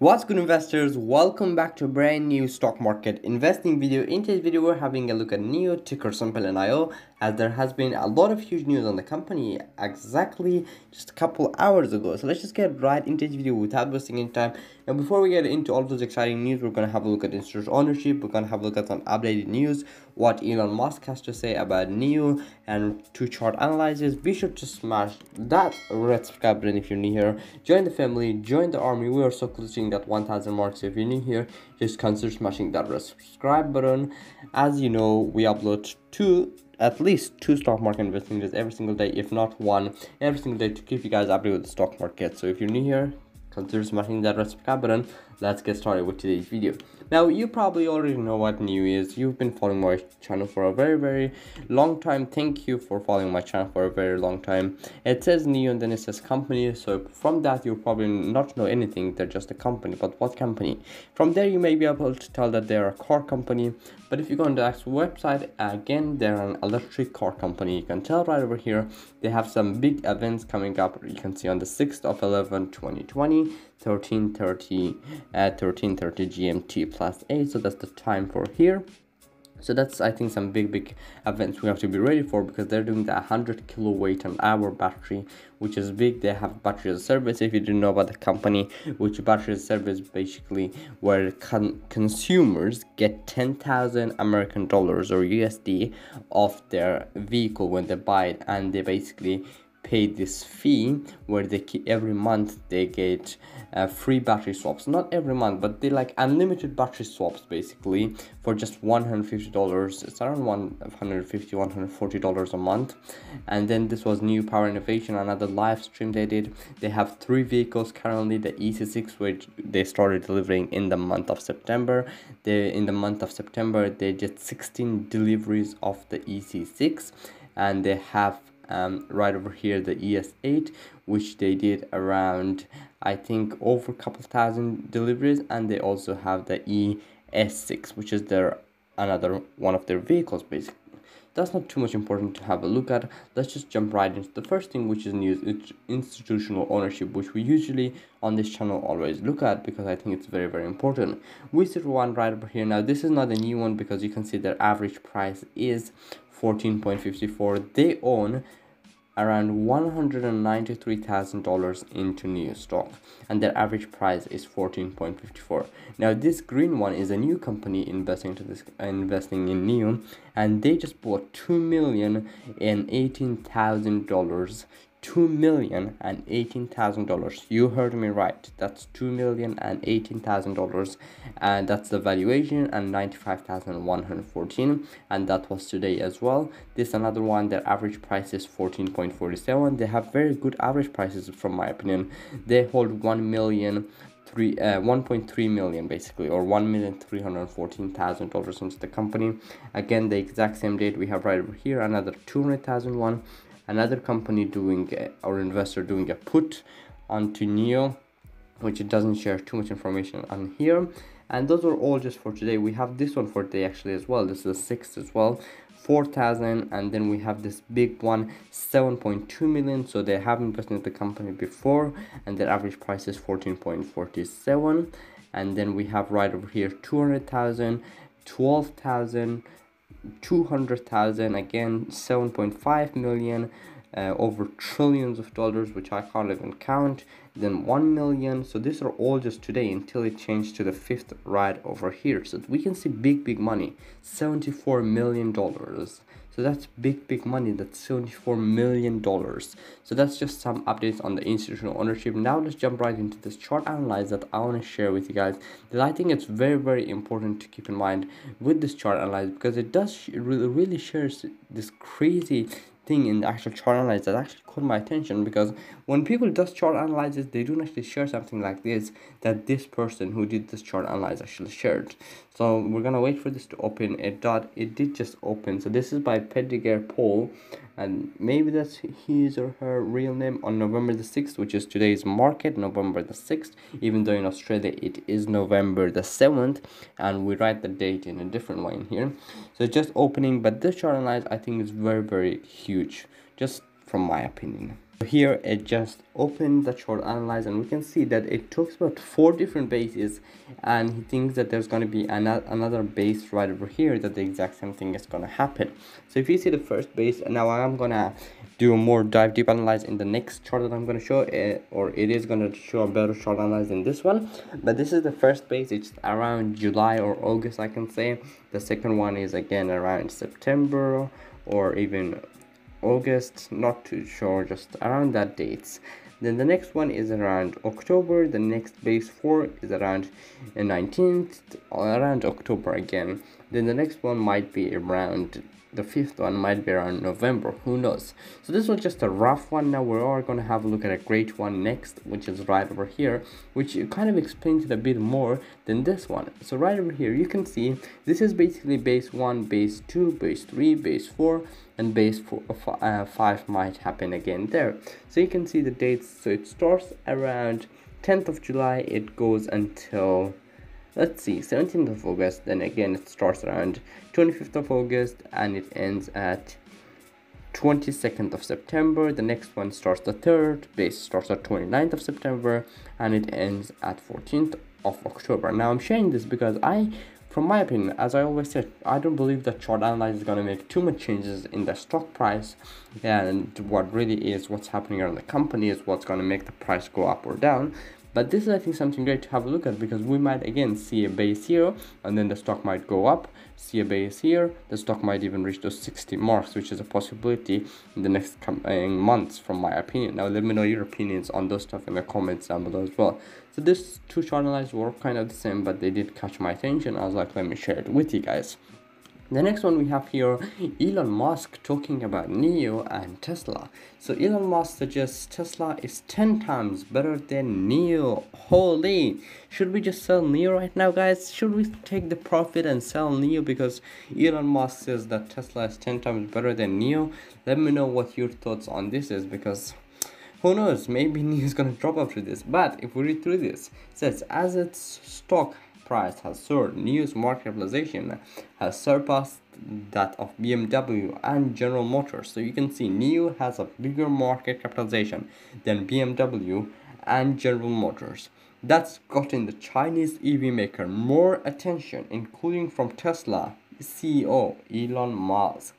What's good, investors? Welcome back to a brand new stock market investing video. In today's video, we're having a look at NIO, ticker symbol NIO, as there has been a lot of huge news on the company exactly just a couple hours ago. So let's just get right into this video without wasting any time. Now, before we get into all those exciting news, we're going to have a look at institutional ownership. We're going to have a look at some updated news, what Elon Musk has to say about NIO, and two chart analysis. Be sure to smash that red subscribe button if you're new here. Join the family, join the army. We are so close to that 1000 marks. If you're new here, just consider smashing that red subscribe button. As you know, we upload at least two stock market investing videos every single day, if not one every single day, to keep you guys updated with the stock market. So if you're new here, consider smashing that red subscribe button. Let's get started with today's video. Now, you probably already know what NIO is. You've been following my channel for a very, very long time. Thank you for following my channel for a very long time. It says NIO and then it says company, so from that you probably not know anything. They're just a company, but what company? From there you may be able to tell that they're a car company, but if you go on the actual website, again, they're an electric car company. You can tell right over here they have some big events coming up. You can see on the 6th of 11, 2020, 13:30 at 13:30 GMT+8, so that's the time for here. So that's, I think, some big events we have to be ready for, because they're doing the 100 kilowatt an hour battery, which is big. They have battery as a service. If you didn't know about the company, which battery as a service basically where consumers get $10,000 American dollars or USD off their vehicle when they buy it, and they basically pay this fee where they keep every month. They get free battery swaps, not every month, but they like unlimited battery swaps basically for just $150. It's around $140 a month. And then this was New Power Innovation, another live stream they did. They have 3 vehicles currently. The EC6, which they started delivering in the month of September. They did 16 deliveries of the EC6, and they have right over here the ES8, which they did around, I think, over a couple thousand deliveries. And they also have the ES6, which is their another one of their vehicles basically. That's not too much important to have a look at. Let's just jump right into the first thing, which is news, institutional ownership, which we usually on this channel always look at, because I think it's very, very important. We see one right over here. Now, this is not a new one, because you can see their average price is 14.54. they own around $193,000 into NIO stock, and their average price is 14.54. now, this green one is a new company investing in NIO, and they just bought $2,018,000. $2,018,000. You heard me right. That's $2,018,000, and that's the valuation, and 95,114, and that was today as well. This another one. Their average price is 14.47. They have very good average prices from my opinion. They hold 1.3 million basically, or $1,314,000 into the company. Again, the exact same date we have right over here. Another 200,000 one. Another company doing or investor doing a put onto NIO, which it doesn't share too much information on here. And those are all just for today. We have this one for today actually as well. This is the 6th as well, 4,000. And then we have this big one, 7.2 million. So they have invested in the company before, and their average price is 14.47. and then we have right over here 200,000, 12,000, 200,000, again 7.5 million, over trillions of dollars, which I can't even count, then 1 million. So these are all just today, until it changed to the 5th right over here. So we can see big money, $74 million. So that's big money. That's $74 million. So that's just some updates on the institutional ownership. Now let's jump right into this chart analysis that I want to share with you guys, that I think it's very, very important to keep in mind with this chart analysis, because it does really shares this crazy thing in the actual chart analysis that actually caught my attention. Because when people does chart analysis, they don't actually share something like this, that this person who did this chart analysis actually shared. So we're gonna wait for this to open. It did just open. So this is by Pedigree Paul, and maybe that's his or her real name, on November the 6th, which is today's market, November the 6th, even though in Australia it is November the 7th, and we write the date in a different way in here. So just opening, but this chart analysis I think is very, very huge, just from my opinion. Here it just opened the chart analyze, and we can see that it talks about 4 different bases, and he thinks that there's going to be another base right over here that the exact same thing is going to happen. So if you see the first base, now I'm gonna do a more deep analyze in the next chart that I'm going to show, or it is going to show a better chart analyze than this one, but this is the first base. It's around July or August, I can say. The second one is again around September or even August, not too sure, just around that dates. Then the next one is around October. The next base 4 is around 19th, around October again. Then the next one might be around, the 5th one might be around November, who knows. So this was just a rough one. Now we are going to have a look at a great one next, which is right over here, which kind of explains it a bit more than this one. So right over here you can see this is basically base 1, base 2, base 3, base 4, and base 5 might happen again there. So you can see the dates. So it starts around 10th of July, it goes until, let's see, 17th of August, then again it starts around 25th of August and it ends at 22nd of September. The next one starts the 3rd, base starts at 29th of September and it ends at 14th of October. Now I'm sharing this because from my opinion, as I always said, I don't believe that chart analysis is going to make too much changes in the stock price, and what really is what's happening around the company is what's going to make the price go up or down. But this is, I think, something great to have a look at, because we might again see a base here and then the stock might go up, see a base here, the stock might even reach those 60 marks, which is a possibility in the next coming months, from my opinion. Now let me know your opinions on those stuff in the comments down below as well. So these two chart analyses were kind of the same, but they did catch my attention. I was like, let me share it with you guys. The next one we have here, Elon Musk talking about NIO and Tesla. So Elon Musk suggests Tesla is 10 times better than NIO. Holy! Should we just sell NIO right now, guys? Should we take the profit and sell NIO because Elon Musk says that Tesla is 10 times better than NIO? Let me know what your thoughts on this is, because who knows, maybe NIO is gonna drop after this. But if we read through this, it says, as its stock price has soared, NIO's market capitalization has surpassed that of BMW and General Motors. So you can see NIO has a bigger market capitalization than BMW and General Motors. That's gotten the Chinese EV maker more attention, including from Tesla CEO Elon Musk.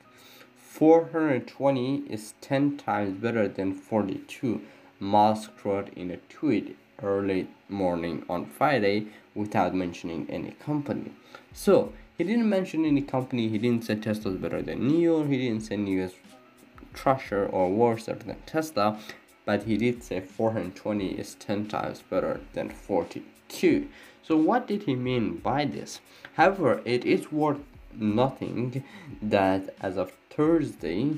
420 is 10 times better than 42, Musk wrote in a tweet early morning on Friday, without mentioning any company. So he didn't mention any company. He didn't say Tesla is better than NIO. He didn't say NIO is trasher or worse than Tesla, but he did say 420 is 10 times better than 42. So what did he mean by this? However, it is worth noting that as of Thursday,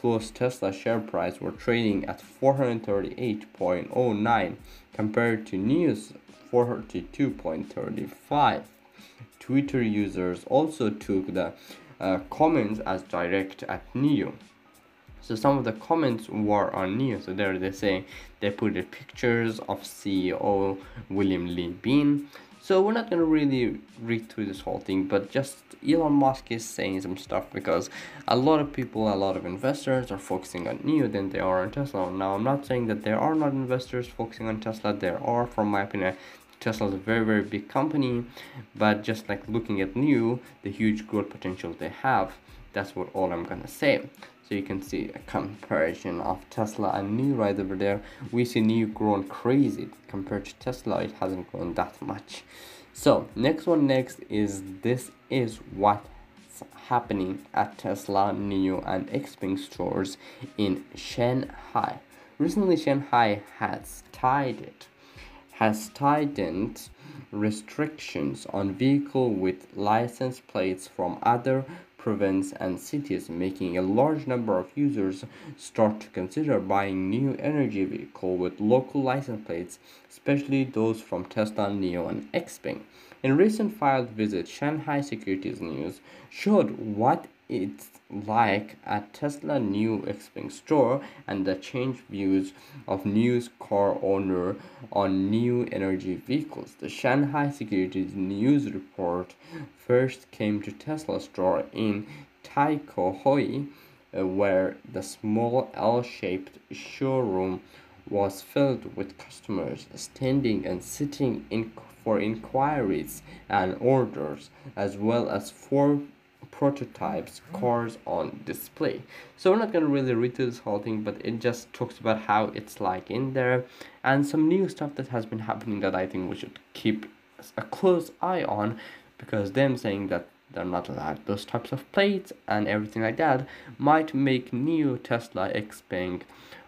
closed Tesla share price were trading at 438.09 compared to NIO's 42.35. Twitter users also took the comments as direct at NIO. So some of the comments were on NIO. So there they say they put the pictures of CEO William Li Bin. So we're not gonna really read through this whole thing, but just Elon Musk is saying some stuff because a lot of people, a lot of investors are focusing on NIO than they are on Tesla. Now I'm not saying that there are not investors focusing on Tesla. There are, from my opinion. Tesla is a very big company, but just like looking at NIO, the huge growth potential they have, that's what all I'm gonna say. So you can see a comparison of Tesla and NIO right over there. We see NIO growing crazy compared to Tesla. It hasn't grown that much. So next is this is what happening at Tesla, NIO and XPeng stores in Shanghai. Recently Shanghai has tightened restrictions on vehicle with license plates from other provinces and cities, making a large number of users start to consider buying new energy vehicle with local license plates, especially those from Tesla, NIO and XPeng. A recent filed visit, Shanghai Securities News showed what it's like at Tesla new XPeng store and the changed views of new car owner on new energy vehicles. The Shanghai Securities News report first came to Tesla store in Taikoo Hui, where the small L-shaped showroom was filled with customers standing and sitting in for inquiries and orders, as well as for prototypes cars on display. So we're not gonna really read through this whole thing, but it just talks about how it's like in there and some new stuff that has been happening that I think we should keep a close eye on, because them saying that they're not allowed those types of plates and everything like that might make NIO, Tesla, XPeng,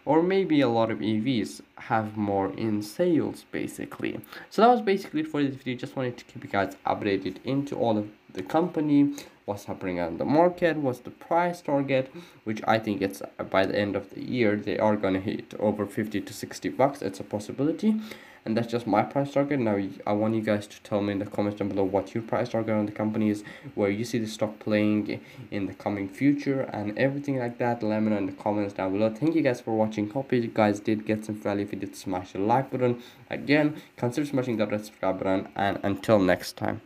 or maybe a lot of EVs have more in sales basically. So that was basically it for this video. Just wanted to keep you guys updated into all of the company, what's happening on the market, what's the price target, which I think it's by the end of the year they are gonna hit over $50 to $60. It's a possibility, and that's just my price target. Now I want you guys to tell me in the comments down below what your price target on the company is, where you see the stock playing in the coming future and everything like that. Let me know in the comments down below. Thank you guys for watching. Hope you guys did get some value. If you did, smash the like button. Again, consider smashing that subscribe button, and until next time.